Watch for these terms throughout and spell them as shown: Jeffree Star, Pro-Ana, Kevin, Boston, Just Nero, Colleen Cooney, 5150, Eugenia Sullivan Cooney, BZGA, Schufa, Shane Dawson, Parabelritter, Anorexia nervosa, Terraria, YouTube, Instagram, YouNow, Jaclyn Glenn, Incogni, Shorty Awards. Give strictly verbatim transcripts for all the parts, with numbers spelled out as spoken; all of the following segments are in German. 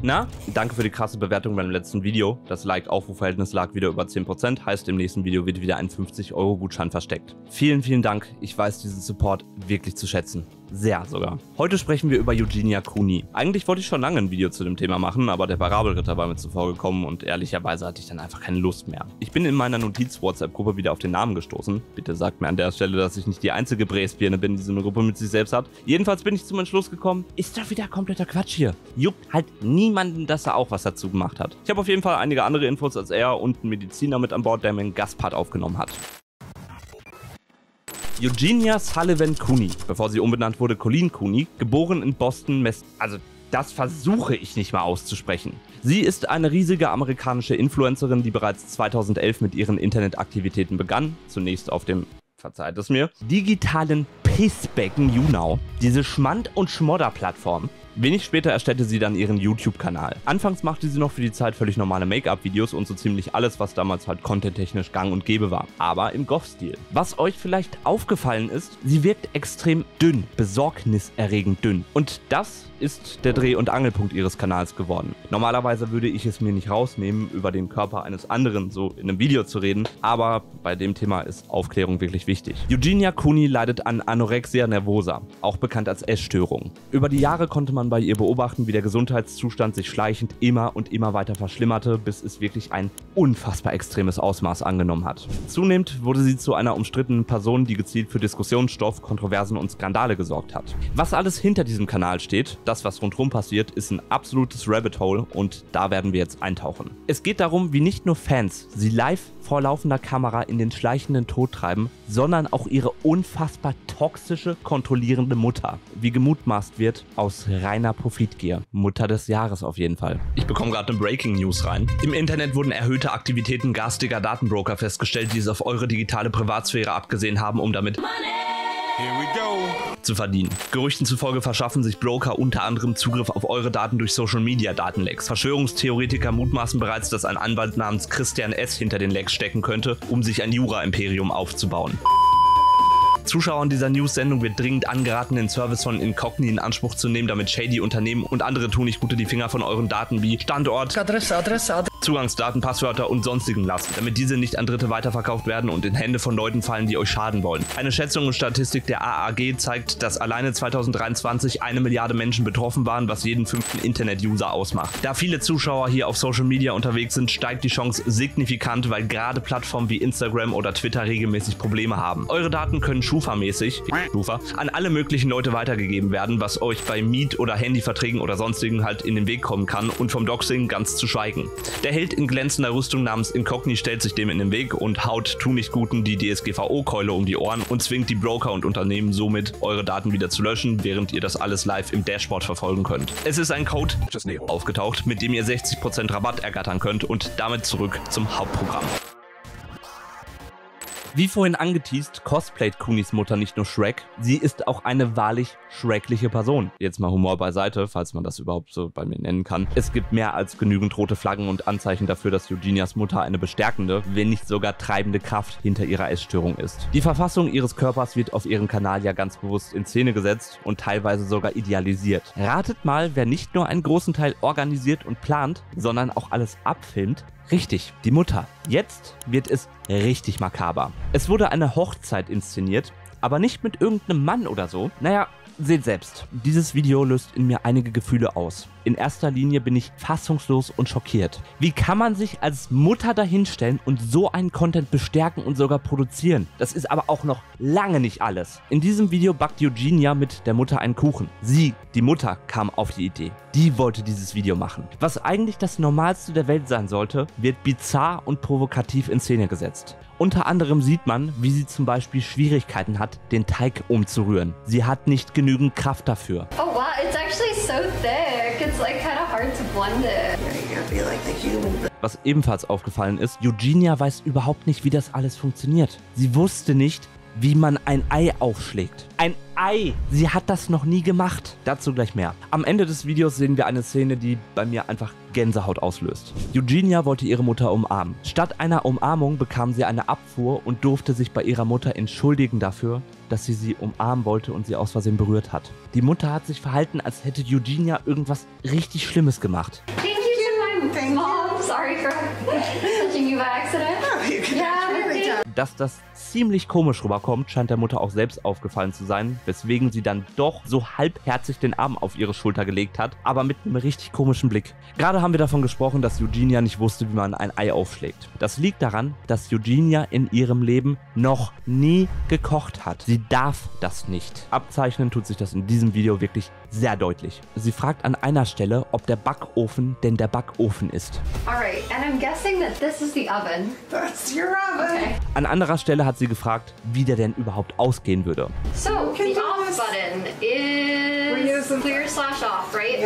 Na, danke für die krasse Bewertung beim letzten Video. Das Like-Aufrufverhältnis lag wieder über zehn Prozent, heißt im nächsten Video wird wieder ein fünfzig Euro Gutschein versteckt. Vielen, vielen Dank, ich weiß diesen Support wirklich zu schätzen. Sehr sogar. Heute sprechen wir über Eugenia Cooney. Eigentlich wollte ich schon lange ein Video zu dem Thema machen, aber der Parabelritter war mir zuvor gekommen und ehrlicherweise hatte ich dann einfach keine Lust mehr. Ich bin in meiner Notiz-WhatsApp-Gruppe wieder auf den Namen gestoßen. Bitte sagt mir an der Stelle, dass ich nicht die einzige Bräsbirne bin, die so eine Gruppe mit sich selbst hat. Jedenfalls bin ich zum Entschluss gekommen, ist doch wieder kompletter Quatsch hier. Juckt halt niemanden, dass er auch was dazu gemacht hat. Ich habe auf jeden Fall einige andere Infos als er und einen Mediziner mit an Bord, der mir einen Gastpart aufgenommen hat. Eugenia Sullivan Cooney, bevor sie umbenannt wurde Colleen Cooney, geboren in Boston, Mass... Also, das versuche ich nicht mal auszusprechen. Sie ist eine riesige amerikanische Influencerin, die bereits zweitausendelf mit ihren Internetaktivitäten begann, zunächst auf dem, verzeiht es mir, digitalen Pissbecken YouNow, diese Schmand- und Schmodder-Plattform. Wenig später erstellte sie dann ihren YouTube-Kanal. Anfangs machte sie noch für die Zeit völlig normale Make-up-Videos und so ziemlich alles, was damals halt contenttechnisch gang und gäbe war, aber im Goth-Stil. Was euch vielleicht aufgefallen ist, sie wirkt extrem dünn, besorgniserregend dünn. Und das ist der Dreh- und Angelpunkt ihres Kanals geworden. Normalerweise würde ich es mir nicht rausnehmen, über den Körper eines anderen so in einem Video zu reden, aber bei dem Thema ist Aufklärung wirklich wichtig. Eugenia Cooney leidet an Anorexia nervosa, auch bekannt als Essstörung. Über die Jahre konnte man bei ihr beobachten, wie der Gesundheitszustand sich schleichend immer und immer weiter verschlimmerte, bis es wirklich ein unfassbar extremes Ausmaß angenommen hat. Zunehmend wurde sie zu einer umstrittenen Person, die gezielt für Diskussionsstoff, Kontroversen und Skandale gesorgt hat. Was alles hinter diesem Kanal steht, das was rundherum passiert, ist ein absolutes Rabbit Hole und da werden wir jetzt eintauchen. Es geht darum, wie nicht nur Fans sie live vor laufender Kamera in den schleichenden Tod treiben, sondern auch ihre unfassbar toxische, kontrollierende Mutter, wie gemutmaßt wird, aus reiner Profitgier. Mutter des Jahres auf jeden Fall. Ich bekomme gerade eine Breaking News rein. Im Internet wurden erhöhte Aktivitäten garstiger Datenbroker festgestellt, die es auf eure digitale Privatsphäre abgesehen haben, um damit Money. Here we go. zu verdienen. Gerüchten zufolge verschaffen sich Broker unter anderem Zugriff auf eure Daten durch Social-Media-Datenlecks. Verschwörungstheoretiker mutmaßen bereits, dass ein Anwalt namens Christian S. hinter den Lecks stecken könnte, um sich ein Jura-Imperium aufzubauen. Zuschauern dieser News-Sendung wird dringend angeraten, den Service von Incogni in Anspruch zu nehmen, damit shady Unternehmen und andere Tunichtgute die Finger von euren Daten wie Standort, Adresse, Adresse, Adresse, Zugangsdaten, Passwörter und sonstigen lassen, damit diese nicht an Dritte weiterverkauft werden und in Hände von Leuten fallen, die euch schaden wollen. Eine Schätzung und Statistik der A A G zeigt, dass alleine zweitausenddreiundzwanzig eine Milliarde Menschen betroffen waren, was jeden fünften Internet-User ausmacht. Da viele Zuschauer hier auf Social Media unterwegs sind, steigt die Chance signifikant, weil gerade Plattformen wie Instagram oder Twitter regelmäßig Probleme haben. Eure Daten können Schufa-mäßig Schufa, an alle möglichen Leute weitergegeben werden, was euch bei Miet- oder Handyverträgen oder sonstigen halt in den Weg kommen kann und vom Doxing ganz zu schweigen. Der Held in glänzender Rüstung namens Incogni stellt sich dem in den Weg und haut Tunichtguten die D S G V O-Keule um die Ohren und zwingt die Broker und Unternehmen somit, eure Daten wieder zu löschen, während ihr das alles live im Dashboard verfolgen könnt. Es ist ein Code Just Nero aufgetaucht, mit dem ihr sechzig Prozent Rabatt ergattern könnt und damit zurück zum Hauptprogramm. Wie vorhin angeteased, cosplayt Cooneys Mutter nicht nur Shrek, sie ist auch eine wahrlich schreckliche Person. Jetzt mal Humor beiseite, falls man das überhaupt so bei mir nennen kann. Es gibt mehr als genügend rote Flaggen und Anzeichen dafür, dass Eugenias Mutter eine bestärkende, wenn nicht sogar treibende Kraft hinter ihrer Essstörung ist. Die Verfassung ihres Körpers wird auf ihrem Kanal ja ganz bewusst in Szene gesetzt und teilweise sogar idealisiert. Ratet mal, wer nicht nur einen großen Teil organisiert und plant, sondern auch alles abfilmt. Richtig, die Mutter. Jetzt wird es richtig makaber. Es wurde eine Hochzeit inszeniert, aber nicht mit irgendeinem Mann oder so. Naja, seht selbst. Dieses Video löst in mir einige Gefühle aus. In erster Linie bin ich fassungslos und schockiert. Wie kann man sich als Mutter dahinstellen und so einen Content bestärken und sogar produzieren? Das ist aber auch noch lange nicht alles. In diesem Video backt Eugenia mit der Mutter einen Kuchen. Sie, die Mutter, kam auf die Idee. Die wollte dieses Video machen. Was eigentlich das Normalste der Welt sein sollte, wird bizarr und provokativ in Szene gesetzt. Unter anderem sieht man, wie sie zum Beispiel Schwierigkeiten hat, den Teig umzurühren. Sie hat nicht genügend Kraft dafür. Oh wow, it's actually so thick. It's like kind of hard to blend it. You gotta be like the human. Was ebenfalls aufgefallen ist, Eugenia weiß überhaupt nicht, wie das alles funktioniert. Sie wusste nicht, wie man ein Ei aufschlägt. Ein Ei! Sie hat das noch nie gemacht. Dazu gleich mehr. Am Ende des Videos sehen wir eine Szene, die bei mir einfach Gänsehaut auslöst. Eugenia wollte ihre Mutter umarmen. Statt einer Umarmung bekam sie eine Abfuhr und durfte sich bei ihrer Mutter entschuldigen dafür, dass sie sie umarmen wollte und sie aus Versehen berührt hat. Die Mutter hat sich verhalten, als hätte Eugenia irgendwas richtig Schlimmes gemacht. Thank you to my mom. Sorry for touching you by accident. Dass das ziemlich komisch rüberkommt, scheint der Mutter auch selbst aufgefallen zu sein, weswegen sie dann doch so halbherzig den Arm auf ihre Schulter gelegt hat, aber mit einem richtig komischen Blick. Gerade haben wir davon gesprochen, dass Eugenia nicht wusste, wie man ein Ei aufschlägt. Das liegt daran, dass Eugenia in ihrem Leben noch nie gekocht hat. Sie darf das nicht. Abzeichnen tut sich das in diesem Video wirklich sehr deutlich. Sie fragt an einer Stelle, ob der Backofen denn der Backofen ist. Alright, and I'm guessing that this is the oven. That's your oven. Okay. An anderer Stelle hat sie gefragt, wie der denn überhaupt ausgehen würde. So, the off button is clear slash off, right?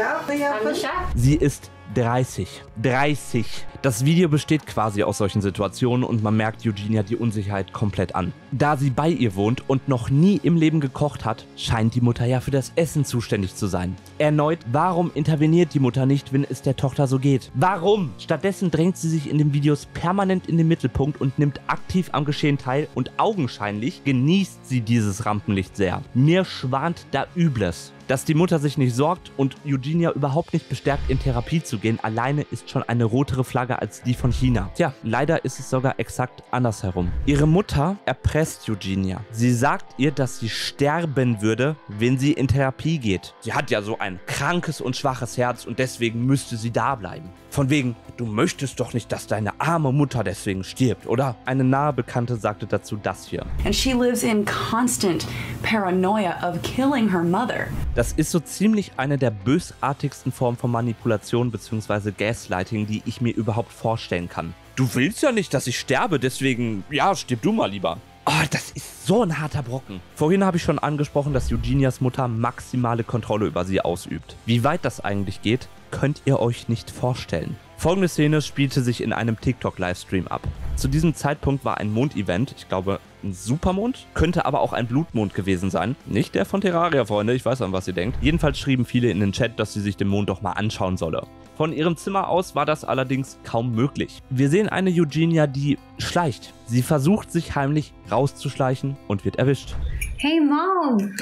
On the shaft. Sie ist dreißig. dreißig. Das Video besteht quasi aus solchen Situationen und man merkt Eugenia die Unsicherheit komplett an. Da sie bei ihr wohnt und noch nie im Leben gekocht hat, scheint die Mutter ja für das Essen zuständig zu sein. Erneut, warum interveniert die Mutter nicht, wenn es der Tochter so geht? Warum? Stattdessen drängt sie sich in den Videos permanent in den Mittelpunkt und nimmt aktiv am Geschehen teil und augenscheinlich genießt sie dieses Rampenlicht sehr. Mir schwant da Übles. Dass die Mutter sich nicht sorgt und Eugenia überhaupt nicht bestärkt, in Therapie zu gehen, alleine ist schon eine rotere Flagge als die von China. Tja, leider ist es sogar exakt andersherum. Ihre Mutter erpresst Eugenia. Sie sagt ihr, dass sie sterben würde, wenn sie in Therapie geht. Sie hat ja so ein krankes und schwaches Herz und deswegen müsste sie da bleiben. Von wegen, du möchtest doch nicht, dass deine arme Mutter deswegen stirbt, oder? Eine nahe Bekannte sagte dazu das hier. And she lives in constant paranoia of killing her mother. Das ist so ziemlich eine der bösartigsten Formen von Manipulation bzw. Gaslighting, die ich mir überhaupt vorstellen kann. Du willst ja nicht, dass ich sterbe, deswegen, ja, stirb du mal lieber. Oh, das ist so ein harter Brocken. Vorhin habe ich schon angesprochen, dass Eugenias Mutter maximale Kontrolle über sie ausübt. Wie weit das eigentlich geht, könnt ihr euch nicht vorstellen. Folgende Szene spielte sich in einem TikTok-Livestream ab. Zu diesem Zeitpunkt war ein Mondevent, ich glaube ein Supermond, könnte aber auch ein Blutmond gewesen sein. Nicht der von Terraria, Freunde, ich weiß an was ihr denkt. Jedenfalls schrieben viele in den Chat, dass sie sich den Mond doch mal anschauen solle. Von ihrem Zimmer aus war das allerdings kaum möglich. Wir sehen eine Eugenia, die schleicht. Sie versucht, sich heimlich rauszuschleichen und wird erwischt. Hey Mom,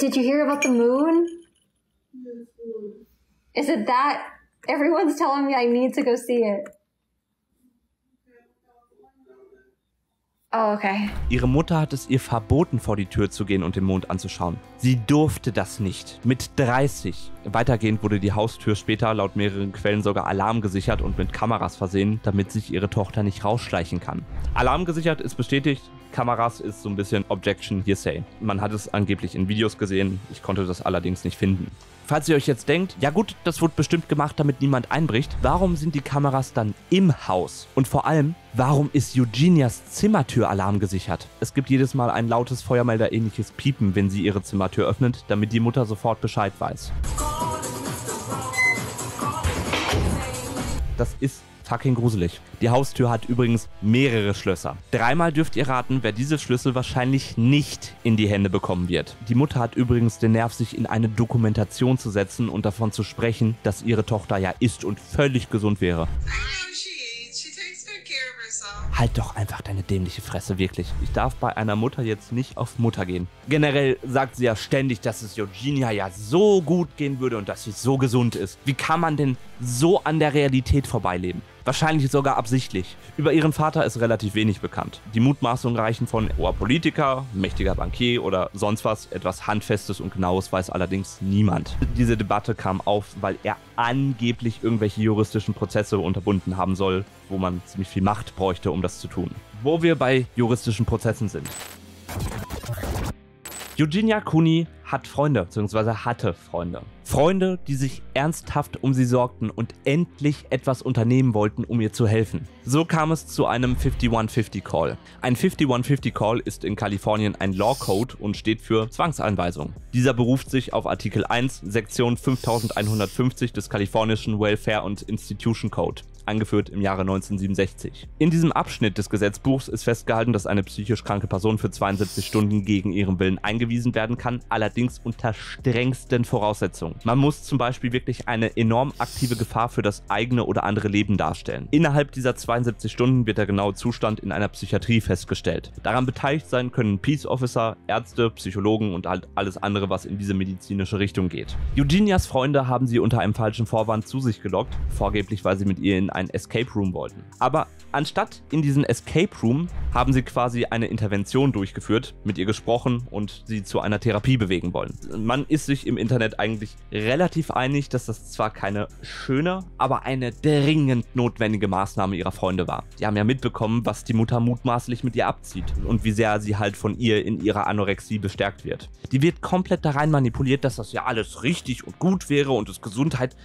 did you hear about the moon? Is it that? Everyone's telling me I need to go see it. Oh, okay. Ihre Mutter hat es ihr verboten, vor die Tür zu gehen und den Mond anzuschauen. Sie durfte das nicht. Mit dreißig. Weitergehend wurde die Haustür später laut mehreren Quellen sogar alarmgesichert und mit Kameras versehen, damit sich ihre Tochter nicht rausschleichen kann. Alarmgesichert ist bestätigt. Kameras ist so ein bisschen Objection Hearsay. Man hat es angeblich in Videos gesehen. Ich konnte das allerdings nicht finden. Falls ihr euch jetzt denkt, ja gut, das wurde bestimmt gemacht, damit niemand einbricht, warum sind die Kameras dann im Haus? Und vor allem, warum ist Eugenias Zimmertür alarmgesichert? Es gibt jedes Mal ein lautes Feuermelder-ähnliches Piepen, wenn sie ihre Zimmertür öffnet, damit die Mutter sofort Bescheid weiß. Das ist fucking gruselig. Die Haustür hat übrigens mehrere Schlösser. Dreimal dürft ihr raten, wer diese Schlüssel wahrscheinlich nicht in die Hände bekommen wird. Die Mutter hat übrigens den Nerv, sich in eine Dokumentation zu setzen und davon zu sprechen, dass ihre Tochter ja isst und völlig gesund wäre. Halt doch einfach deine dämliche Fresse, wirklich. Ich darf bei einer Mutter jetzt nicht auf Mutter gehen. Generell sagt sie ja ständig, dass es Eugenia ja so gut gehen würde und dass sie so gesund ist. Wie kann man denn so an der Realität vorbeileben? Wahrscheinlich sogar absichtlich. Über ihren Vater ist relativ wenig bekannt. Die Mutmaßungen reichen von hoher Politiker, mächtiger Bankier oder sonst was. Etwas Handfestes und Genaues weiß allerdings niemand. Diese Debatte kam auf, weil er angeblich irgendwelche juristischen Prozesse unterbunden haben soll, wo man ziemlich viel Macht bräuchte, um das zu tun. Wo wir bei juristischen Prozessen sind. Eugenia Cooney hat Freunde, beziehungsweise hatte Freunde. Freunde, die sich ernsthaft um sie sorgten und endlich etwas unternehmen wollten, um ihr zu helfen. So kam es zu einem fifty-one fifty Call. Ein fifty-one fifty Call ist in Kalifornien ein Law Code und steht für Zwangseinweisung. Dieser beruft sich auf Artikel eins, Sektion fünftausendeinhundertfünfzig des kalifornischen Welfare und Institution Code. angeführt im Jahre neunzehnhundertsiebenundsechzig. In diesem Abschnitt des Gesetzbuchs ist festgehalten, dass eine psychisch kranke Person für zweiundsiebzig Stunden gegen ihren Willen eingewiesen werden kann, allerdings unter strengsten Voraussetzungen. Man muss zum Beispiel wirklich eine enorm aktive Gefahr für das eigene oder andere Leben darstellen. Innerhalb dieser zweiundsiebzig Stunden wird der genaue Zustand in einer Psychiatrie festgestellt. Daran beteiligt sein können Peace Officer, Ärzte, Psychologen und halt alles andere, was in diese medizinische Richtung geht. Eugenias Freunde haben sie unter einem falschen Vorwand zu sich gelockt, vorgeblich weil sie mit ihr in einen Escape Room wollten. Aber anstatt in diesen Escape Room haben sie quasi eine Intervention durchgeführt, mit ihr gesprochen und sie zu einer Therapie bewegen wollen. Man ist sich im Internet eigentlich relativ einig, dass das zwar keine schöne, aber eine dringend notwendige Maßnahme ihrer Freunde war. Die haben ja mitbekommen, was die Mutter mutmaßlich mit ihr abzieht und wie sehr sie halt von ihr in ihrer Anorexie bestärkt wird. Die wird komplett da rein manipuliert, dass das ja alles richtig und gut wäre und das Gesundheit...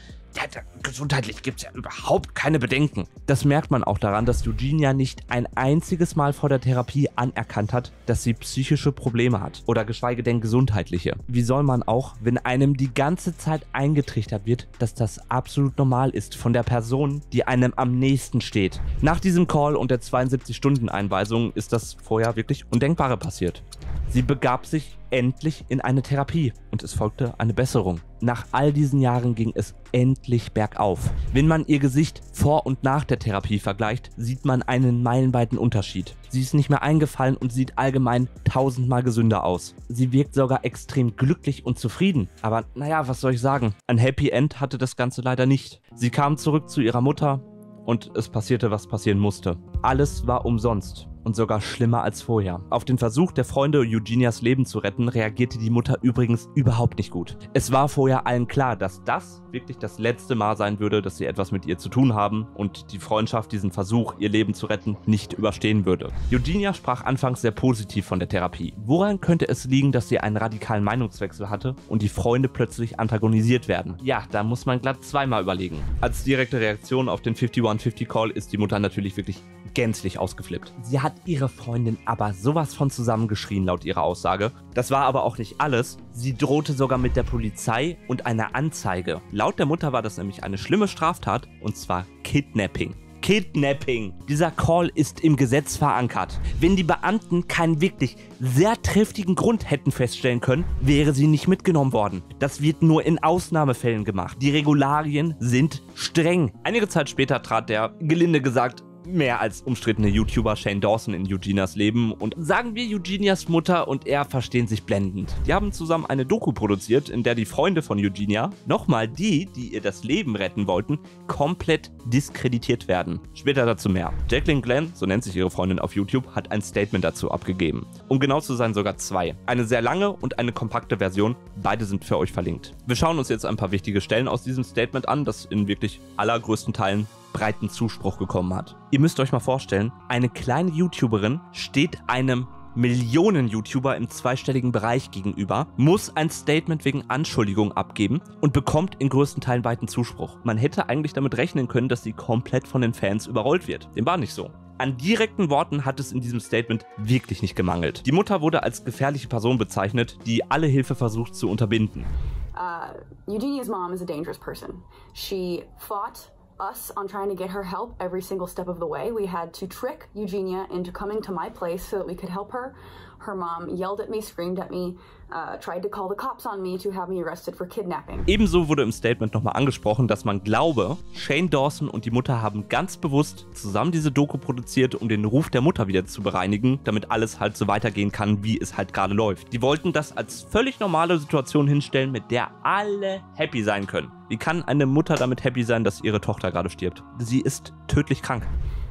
Gesundheitlich gibt es ja überhaupt keine Bedenken. Das merkt man auch daran, dass Eugenia nicht ein einziges Mal vor der Therapie anerkannt hat, dass sie psychische Probleme hat oder geschweige denn gesundheitliche. Wie soll man auch, wenn einem die ganze Zeit eingetrichtert wird, dass das absolut normal ist von der Person, die einem am nächsten steht. Nach diesem Call und der zweiundsiebzig Stunden Einweisung ist das vorher wirklich Undenkbare passiert. Sie begab sich endlich in eine Therapie und es folgte eine Besserung. Nach all diesen Jahren ging es endlich bergauf. Wenn man ihr Gesicht vor und nach der Therapie vergleicht, sieht man einen meilenweiten Unterschied. Sie ist nicht mehr eingefallen und sieht allgemein tausendmal gesünder aus. Sie wirkt sogar extrem glücklich und zufrieden. Aber naja, was soll ich sagen? Ein Happy End hatte das Ganze leider nicht. Sie kam zurück zu ihrer Mutter und es passierte, was passieren musste. Alles war umsonst. Und sogar schlimmer als vorher. Auf den Versuch der Freunde, Eugenias Leben zu retten, reagierte die Mutter übrigens überhaupt nicht gut. Es war vorher allen klar, dass das wirklich das letzte Mal sein würde, dass sie etwas mit ihr zu tun haben und die Freundschaft diesen Versuch, ihr Leben zu retten, nicht überstehen würde. Eugenia sprach anfangs sehr positiv von der Therapie. Woran könnte es liegen, dass sie einen radikalen Meinungswechsel hatte und die Freunde plötzlich antagonisiert werden? Ja, da muss man glatt zweimal überlegen. Als direkte Reaktion auf den fünf eins fünfzig Call ist die Mutter natürlich wirklich gänzlich ausgeflippt. Sie hat ihre Freundin aber sowas von zusammengeschrien laut ihrer Aussage. Das war aber auch nicht alles. Sie drohte sogar mit der Polizei und einer Anzeige. Laut der Mutter war das nämlich eine schlimme Straftat, und zwar Kidnapping. Kidnapping. Dieser Call ist im Gesetz verankert. Wenn die Beamten keinen wirklich sehr triftigen Grund hätten feststellen können, wäre sie nicht mitgenommen worden. Das wird nur in Ausnahmefällen gemacht. Die Regularien sind streng. Einige Zeit später trat der, gelinde gesagt, mehr als umstrittene YouTuber Shane Dawson in Eugenias Leben und sagen wir, Eugenias Mutter und er verstehen sich blendend. Die haben zusammen eine Doku produziert, in der die Freunde von Eugenia, nochmal die, die ihr das Leben retten wollten, komplett diskreditiert werden. Später dazu mehr. Jaclyn Glenn, so nennt sich ihre Freundin auf YouTube, hat ein Statement dazu abgegeben. Um genau zu sein, sogar zwei. Eine sehr lange und eine kompakte Version, beide sind für euch verlinkt. Wir schauen uns jetzt ein paar wichtige Stellen aus diesem Statement an, das in wirklich allergrößten Teilen breiten Zuspruch bekommen hat. Ihr müsst euch mal vorstellen, eine kleine YouTuberin steht einem Millionen-YouTuber im zweistelligen Bereich gegenüber, muss ein Statement wegen Anschuldigung abgeben und bekommt in größten Teilen weiten Zuspruch. Man hätte eigentlich damit rechnen können, dass sie komplett von den Fans überrollt wird. Dem war nicht so. An direkten Worten hat es in diesem Statement wirklich nicht gemangelt. Die Mutter wurde als gefährliche Person bezeichnet, die alle Hilfe versucht zu unterbinden. Uh, Eugenia's mom is a dangerous person. She fought us on trying to get her help every single step of the way. We had to trick Eugenia into coming to my place so that we could help her. Her mom yelled at me, screamed at me, uh, tried to call the cops on me to have me arrested for kidnapping. Ebenso wurde im Statement nochmal angesprochen, dass man glaube, Shane Dawson und die Mutter haben ganz bewusst zusammen diese Doku produziert, um den Ruf der Mutter wieder zu bereinigen, damit alles halt so weitergehen kann, wie es halt gerade läuft. Die wollten das als völlig normale Situation hinstellen, mit der alle happy sein können. Wie kann eine Mutter damit happy sein, dass ihre Tochter gerade stirbt? Sie ist tödlich krank.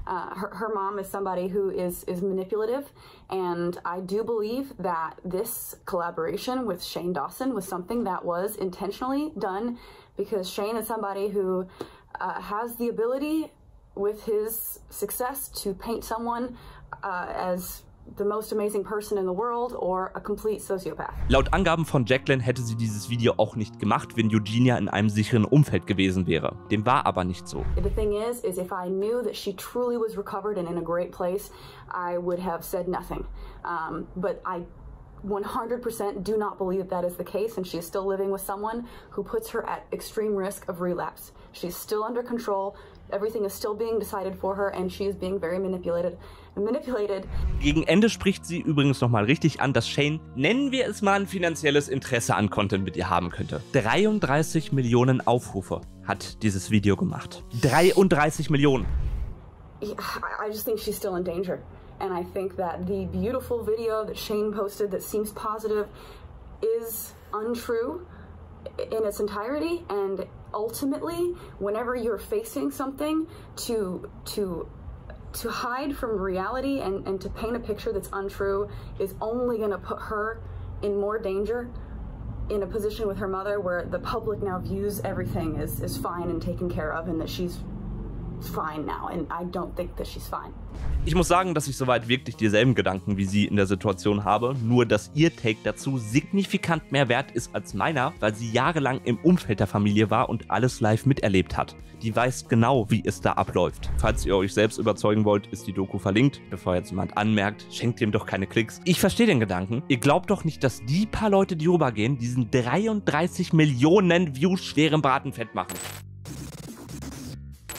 Uh, her, her mom is somebody who is, is manipulative, and I do believe that this collaboration with Shane Dawson was something that was intentionally done because Shane is somebody who uh, has the ability with his success to paint someone uh, as the most amazing person in the world or a complete sociopath. Laut Angaben von Jaclyn hätte sie dieses Video auch nicht gemacht, wenn Eugenia in einem sicheren Umfeld gewesen wäre. Dem war aber nicht so. The thing is, is if I knew that she truly was recovered and in a great place, I would have said nothing. Um, but I one hundred percent do not believe that that is the case, and she is still living with someone who puts her at extreme risk of relapse. She's still under control. Everything is still being decided for her, and she is being very manipulated. manipulated. Gegen Ende spricht sie übrigens nochmal richtig an, dass Shane, nennen wir es mal, ein finanzielles Interesse an Content mit ihr haben könnte. dreiunddreißig Millionen Aufrufe hat dieses Video gemacht. dreiunddreißig Millionen. I just think she's still in danger. And I think that the beautiful video that Shane posted that seems positive is untrue in its entirety. And ultimately, whenever you're facing something, to to to hide from reality and, and to paint a picture that's untrue is only going to put her in more danger, in a position with her mother where the public now views everything as, as fine and taken care of, and that she's fine now, and I don't think that she's fine. Ich muss sagen, dass ich soweit wirklich dieselben Gedanken wie sie in der Situation habe, nur dass ihr Take dazu signifikant mehr wert ist als meiner, weil sie jahrelang im Umfeld der Familie war und alles live miterlebt hat. Die weiß genau, wie es da abläuft. Falls ihr euch selbst überzeugen wollt, ist die Doku verlinkt. Bevor jetzt jemand anmerkt, schenkt ihm doch keine Klicks. Ich verstehe den Gedanken. Ihr glaubt doch nicht, dass die paar Leute, die rübergehen, diesen dreiunddreißig Millionen Views schweren Braten fett machen.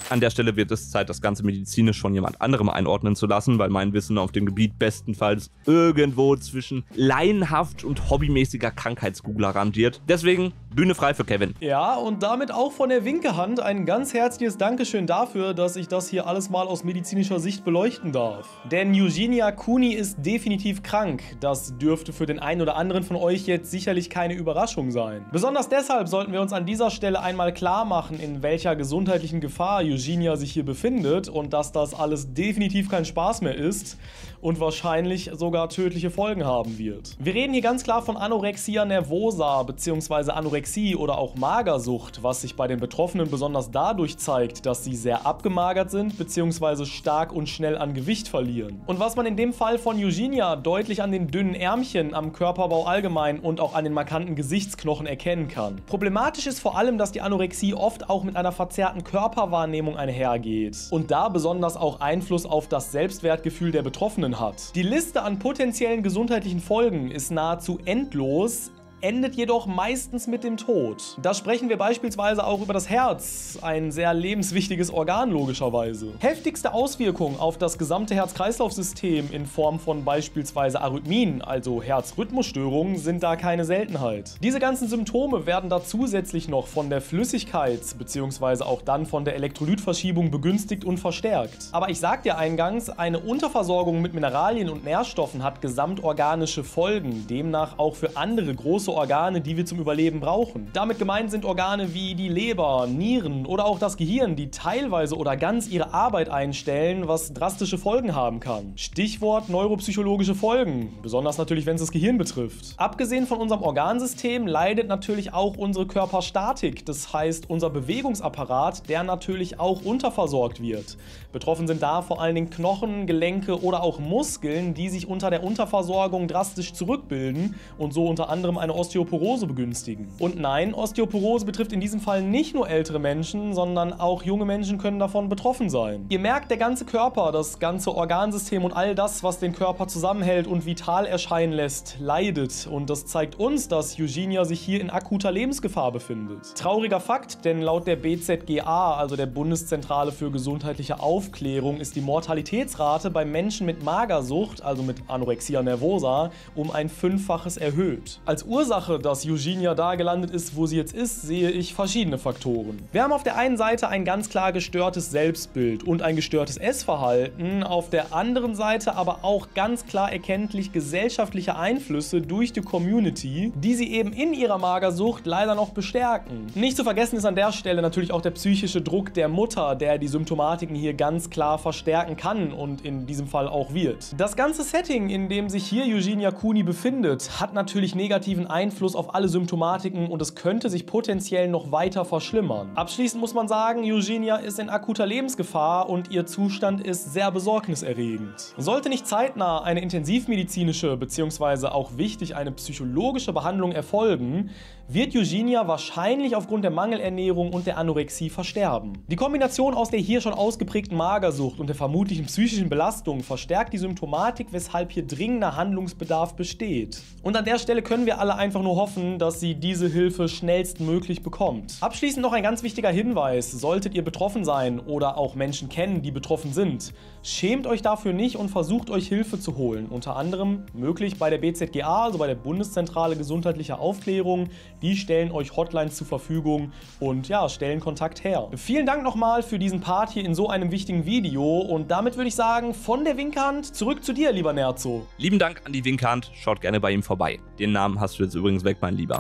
An der Stelle wird es Zeit, das Ganze medizinisch von jemand anderem einordnen zu lassen, weil mein Wissen auf dem Gebiet bestenfalls irgendwo zwischen laienhaft und hobbymäßiger Krankheitsgoogler rangiert. Deswegen Bühne frei für Kevin. Ja, und damit auch von der Winkehand ein ganz herzliches Dankeschön dafür, dass ich das hier alles mal aus medizinischer Sicht beleuchten darf. Denn Eugenia Cooney ist definitiv krank. Das dürfte für den einen oder anderen von euch jetzt sicherlich keine Überraschung sein. Besonders deshalb sollten wir uns an dieser Stelle einmal klar machen, in welcher gesundheitlichen Gefahr Eugenia sich hier befindet und dass das alles definitiv kein Spaß mehr ist und wahrscheinlich sogar tödliche Folgen haben wird. Wir reden hier ganz klar von Anorexia nervosa bzw. Anorexie oder auch Magersucht, was sich bei den Betroffenen besonders dadurch zeigt, dass sie sehr abgemagert sind bzw. stark und schnell an Gewicht verlieren. Und was man in dem Fall von Eugenia deutlich an den dünnen Ärmchen, am Körperbau allgemein und auch an den markanten Gesichtsknochen erkennen kann. Problematisch ist vor allem, dass die Anorexie oft auch mit einer verzerrten Körperwahrnehmung einhergeht und da besonders auch Einfluss auf das Selbstwertgefühl der Betroffenen hat. Die Liste an potenziellen gesundheitlichen Folgen ist nahezu endlos, endet jedoch meistens mit dem Tod. Da sprechen wir beispielsweise auch über das Herz, ein sehr lebenswichtiges Organ logischerweise. Heftigste Auswirkungen auf das gesamte Herz-Kreislauf-System in Form von beispielsweise Arrhythmien, also Herzrhythmusstörungen, sind da keine Seltenheit. Diese ganzen Symptome werden da zusätzlich noch von der Flüssigkeits- bzw. auch dann von der Elektrolytverschiebung begünstigt und verstärkt. Aber ich sagte ja eingangs, eine Unterversorgung mit Mineralien und Nährstoffen hat gesamtorganische Folgen, demnach auch für andere große Organe, die wir zum Überleben brauchen. Damit gemeint sind Organe wie die Leber, Nieren oder auch das Gehirn, die teilweise oder ganz ihre Arbeit einstellen, was drastische Folgen haben kann. Stichwort neuropsychologische Folgen, besonders natürlich, wenn es das Gehirn betrifft. Abgesehen von unserem Organsystem leidet natürlich auch unsere Körperstatik, das heißt unser Bewegungsapparat, der natürlich auch unterversorgt wird. Betroffen sind da vor allen Dingen Knochen, Gelenke oder auch Muskeln, die sich unter der Unterversorgung drastisch zurückbilden und so unter anderem eine Osteoporose begünstigen. Und nein, Osteoporose betrifft in diesem Fall nicht nur ältere Menschen, sondern auch junge Menschen können davon betroffen sein. Ihr merkt, der ganze Körper, das ganze Organsystem und all das, was den Körper zusammenhält und vital erscheinen lässt, leidet. Und das zeigt uns, dass Eugenia sich hier in akuter Lebensgefahr befindet. Trauriger Fakt, denn laut der B Z G A, also der Bundeszentrale für gesundheitliche Aufklärung, ist die Mortalitätsrate bei Menschen mit Magersucht, also mit Anorexia nervosa, um ein Fünffaches erhöht. Als Ursache, dass Eugenia da gelandet ist, wo sie jetzt ist, sehe ich verschiedene Faktoren. Wir haben auf der einen Seite ein ganz klar gestörtes Selbstbild und ein gestörtes Essverhalten, auf der anderen Seite aber auch ganz klar erkenntlich gesellschaftliche Einflüsse durch die Community, die sie eben in ihrer Magersucht leider noch bestärken. Nicht zu vergessen ist an der Stelle natürlich auch der psychische Druck der Mutter, der die Symptomatiken hier ganz klar verstärken kann und in diesem Fall auch wird. Das ganze Setting, in dem sich hier Eugenia Cooney befindet, hat natürlich negativen Einfluss Einfluss auf alle Symptomatiken und es könnte sich potenziell noch weiter verschlimmern. Abschließend muss man sagen, Eugenia ist in akuter Lebensgefahr und ihr Zustand ist sehr besorgniserregend. Sollte nicht zeitnah eine intensivmedizinische bzw. auch wichtig eine psychologische Behandlung erfolgen, wird Eugenia wahrscheinlich aufgrund der Mangelernährung und der Anorexie versterben. Die Kombination aus der hier schon ausgeprägten Magersucht und der vermutlichen psychischen Belastung verstärkt die Symptomatik, weshalb hier dringender Handlungsbedarf besteht. Und an der Stelle können wir alle einfach nur hoffen, dass sie diese Hilfe schnellstmöglich bekommt. Abschließend noch ein ganz wichtiger Hinweis: Solltet ihr betroffen sein oder auch Menschen kennen, die betroffen sind, schämt euch dafür nicht und versucht euch Hilfe zu holen. Unter anderem möglich bei der B Z G A, also bei der Bundeszentrale gesundheitlicher Aufklärung. Die stellen euch Hotlines zur Verfügung und ja, stellen Kontakt her. Vielen Dank nochmal für diesen Part hier in so einem wichtigen Video und damit würde ich sagen, von der Winkhand zurück zu dir, lieber Nerzo. Lieben Dank an die Winkhand, schaut gerne bei ihm vorbei. Den Namen hast du jetzt übrigens weg, mein Lieber.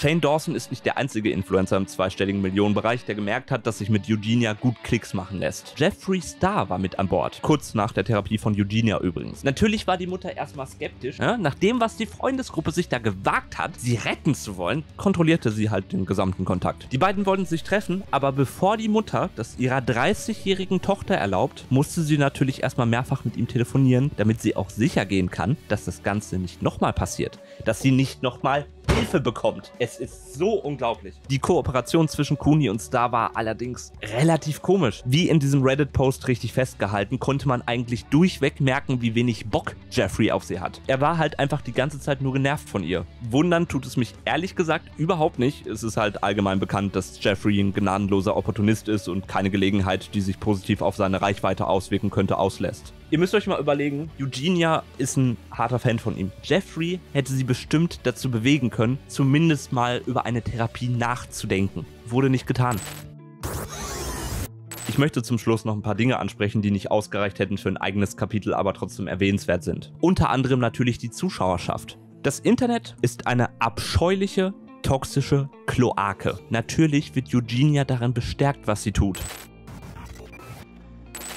Shane Dawson ist nicht der einzige Influencer im zweistelligen Millionenbereich, der gemerkt hat, dass sich mit Eugenia gut Klicks machen lässt. Jeffree Star war mit an Bord, kurz nach der Therapie von Eugenia übrigens. Natürlich war die Mutter erstmal skeptisch. Ja? Nach dem, was die Freundesgruppe sich da gewagt hat, sie retten zu wollen, kontrollierte sie halt den gesamten Kontakt. Die beiden wollten sich treffen, aber bevor die Mutter das ihrer dreißigjährigen Tochter erlaubt, musste sie natürlich erstmal mehrfach mit ihm telefonieren, damit sie auch sicher gehen kann, dass das Ganze nicht nochmal passiert, dass sie nicht nochmal Hilfe bekommt. Es ist so unglaublich. Die Kooperation zwischen Cooney und Star war allerdings relativ komisch. Wie in diesem Reddit-Post richtig festgehalten, konnte man eigentlich durchweg merken, wie wenig Bock Jeffree auf sie hat. Er war halt einfach die ganze Zeit nur genervt von ihr. Wundern tut es mich ehrlich gesagt überhaupt nicht. Es ist halt allgemein bekannt, dass Jeffree ein gnadenloser Opportunist ist und keine Gelegenheit, die sich positiv auf seine Reichweite auswirken könnte, auslässt. Ihr müsst euch mal überlegen, Eugenia ist ein harter Fan von ihm. Jeffree hätte sie bestimmt dazu bewegen können, zumindest mal über eine Therapie nachzudenken. Wurde nicht getan. Ich möchte zum Schluss noch ein paar Dinge ansprechen, die nicht ausgereicht hätten für ein eigenes Kapitel, aber trotzdem erwähnenswert sind. Unter anderem natürlich die Zuschauerschaft. Das Internet ist eine abscheuliche, toxische Kloake. Natürlich wird Eugenia darin bestärkt, was sie tut.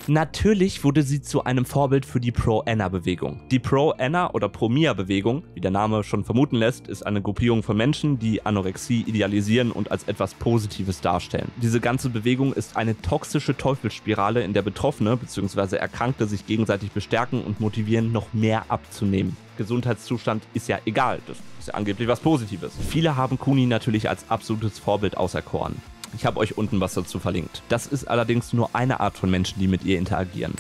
Natürlich wurde sie zu einem Vorbild für die Pro-Ana-Bewegung. Die Pro-Ana oder Pro-Mia-Bewegung, wie der Name schon vermuten lässt, ist eine Gruppierung von Menschen, die Anorexie idealisieren und als etwas Positives darstellen. Diese ganze Bewegung ist eine toxische Teufelsspirale, in der Betroffene bzw. Erkrankte sich gegenseitig bestärken und motivieren, noch mehr abzunehmen. Gesundheitszustand ist ja egal, das ist ja angeblich was Positives. Viele haben Cooney natürlich als absolutes Vorbild auserkoren. Ich habe euch unten was dazu verlinkt. Das ist allerdings nur eine Art von Menschen, die mit ihr interagieren.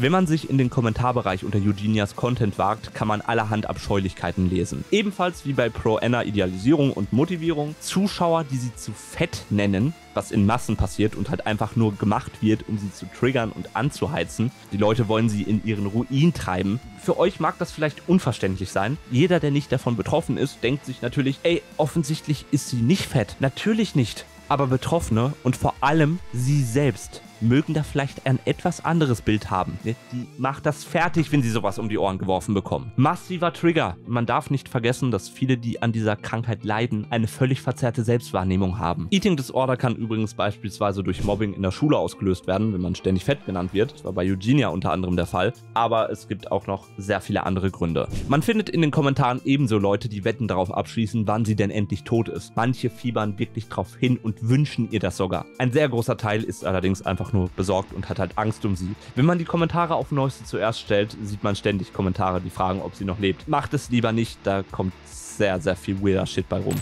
Wenn man sich in den Kommentarbereich unter Eugenias Content wagt, kann man allerhand Abscheulichkeiten lesen. Ebenfalls wie bei Pro-Ana Idealisierung und Motivierung, Zuschauer, die sie zu fett nennen, was in Massen passiert und halt einfach nur gemacht wird, um sie zu triggern und anzuheizen. Die Leute wollen sie in ihren Ruin treiben. Für euch mag das vielleicht unverständlich sein. Jeder, der nicht davon betroffen ist, denkt sich natürlich, ey, offensichtlich ist sie nicht fett. Natürlich nicht. Aber Betroffene und vor allem sie selbst mögen da vielleicht ein etwas anderes Bild haben. Die macht das fertig, wenn sie sowas um die Ohren geworfen bekommen. Massiver Trigger. Man darf nicht vergessen, dass viele, die an dieser Krankheit leiden, eine völlig verzerrte Selbstwahrnehmung haben. Eating Disorder kann übrigens beispielsweise durch Mobbing in der Schule ausgelöst werden, wenn man ständig fett genannt wird. Das war bei Eugenia unter anderem der Fall. Aber es gibt auch noch sehr viele andere Gründe. Man findet in den Kommentaren ebenso Leute, die Wetten darauf abschließen, wann sie denn endlich tot ist. Manche fiebern wirklich drauf hin und wünschen ihr das sogar. Ein sehr großer Teil ist allerdings einfach nur besorgt und hat halt Angst um sie. Wenn man die Kommentare auf Neueste zuerst stellt, sieht man ständig Kommentare, die fragen, ob sie noch lebt. Macht es lieber nicht, da kommt sehr, sehr viel weirder Shit bei rum.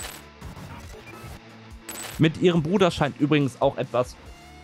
Mit ihrem Bruder scheint übrigens auch etwas,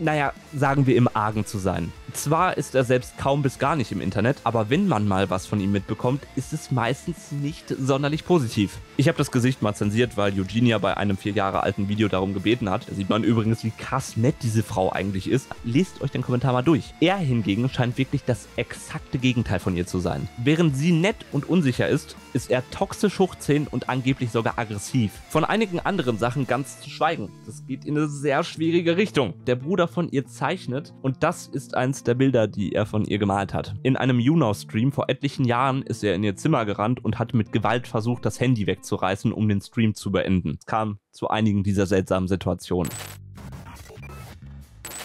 naja, sagen wir im Argen zu sein. Zwar ist er selbst kaum bis gar nicht im Internet, aber wenn man mal was von ihm mitbekommt, ist es meistens nicht sonderlich positiv. Ich habe das Gesicht mal zensiert, weil Eugenia bei einem vier Jahre alten Video darum gebeten hat. Da sieht man übrigens, wie krass nett diese Frau eigentlich ist. Lest euch den Kommentar mal durch. Er hingegen scheint wirklich das exakte Gegenteil von ihr zu sein. Während sie nett und unsicher ist, ist er toxisch hochzehn und angeblich sogar aggressiv. Von einigen anderen Sachen ganz zu schweigen. Das geht in eine sehr schwierige Richtung. Der Bruder von ihr zeichnet und das ist eins der Bilder, die er von ihr gemalt hat. In einem YouNow-Stream vor etlichen Jahren ist er in ihr Zimmer gerannt und hat mit Gewalt versucht, das Handy wegzureißen, um den Stream zu beenden. Es kam zu einigen dieser seltsamen Situationen.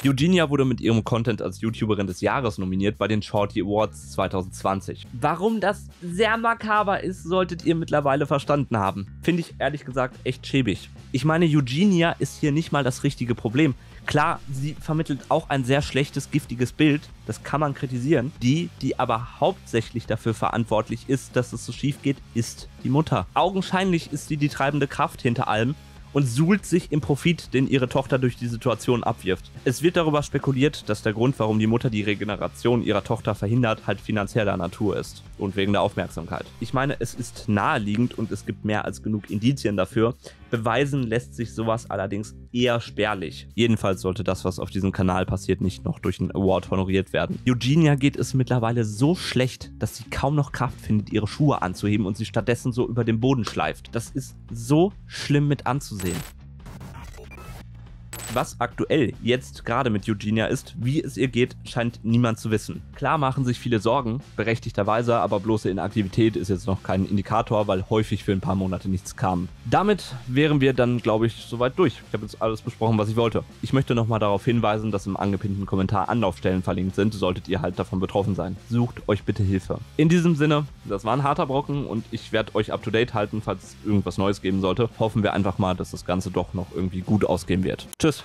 Eugenia wurde mit ihrem Content als YouTuberin des Jahres nominiert bei den Shorty Awards zwanzig zwanzig. Warum das sehr makaber ist, solltet ihr mittlerweile verstanden haben. Finde ich ehrlich gesagt echt schäbig. Ich meine, Eugenia ist hier nicht mal das richtige Problem. Klar, sie vermittelt auch ein sehr schlechtes, giftiges Bild, das kann man kritisieren. Die, die aber hauptsächlich dafür verantwortlich ist, dass es so schief geht, ist die Mutter. Augenscheinlich ist sie die treibende Kraft hinter allem und suhlt sich im Profit, den ihre Tochter durch die Situation abwirft. Es wird darüber spekuliert, dass der Grund, warum die Mutter die Regeneration ihrer Tochter verhindert, halt finanzieller Natur ist und wegen der Aufmerksamkeit. Ich meine, es ist naheliegend und es gibt mehr als genug Indizien dafür. Beweisen lässt sich sowas allerdings eher spärlich. Jedenfalls sollte das, was auf diesem Kanal passiert, nicht noch durch einen Award honoriert werden. Eugenia geht es mittlerweile so schlecht, dass sie kaum noch Kraft findet, ihre Schuhe anzuheben und sie stattdessen so über den Boden schleift. Das ist so schlimm mit anzusehen. Was aktuell jetzt gerade mit Eugenia ist, wie es ihr geht, scheint niemand zu wissen. Klar machen sich viele Sorgen, berechtigterweise, aber bloße Inaktivität ist jetzt noch kein Indikator, weil häufig für ein paar Monate nichts kam. Damit wären wir dann, glaube ich, soweit durch. Ich habe jetzt alles besprochen, was ich wollte. Ich möchte nochmal darauf hinweisen, dass im angepinnten Kommentar Anlaufstellen verlinkt sind, solltet ihr halt davon betroffen sein. Sucht euch bitte Hilfe. In diesem Sinne, das war ein harter Brocken und ich werde euch up to date halten, falls es irgendwas Neues geben sollte. Hoffen wir einfach mal, dass das Ganze doch noch irgendwie gut ausgehen wird. Tschüss.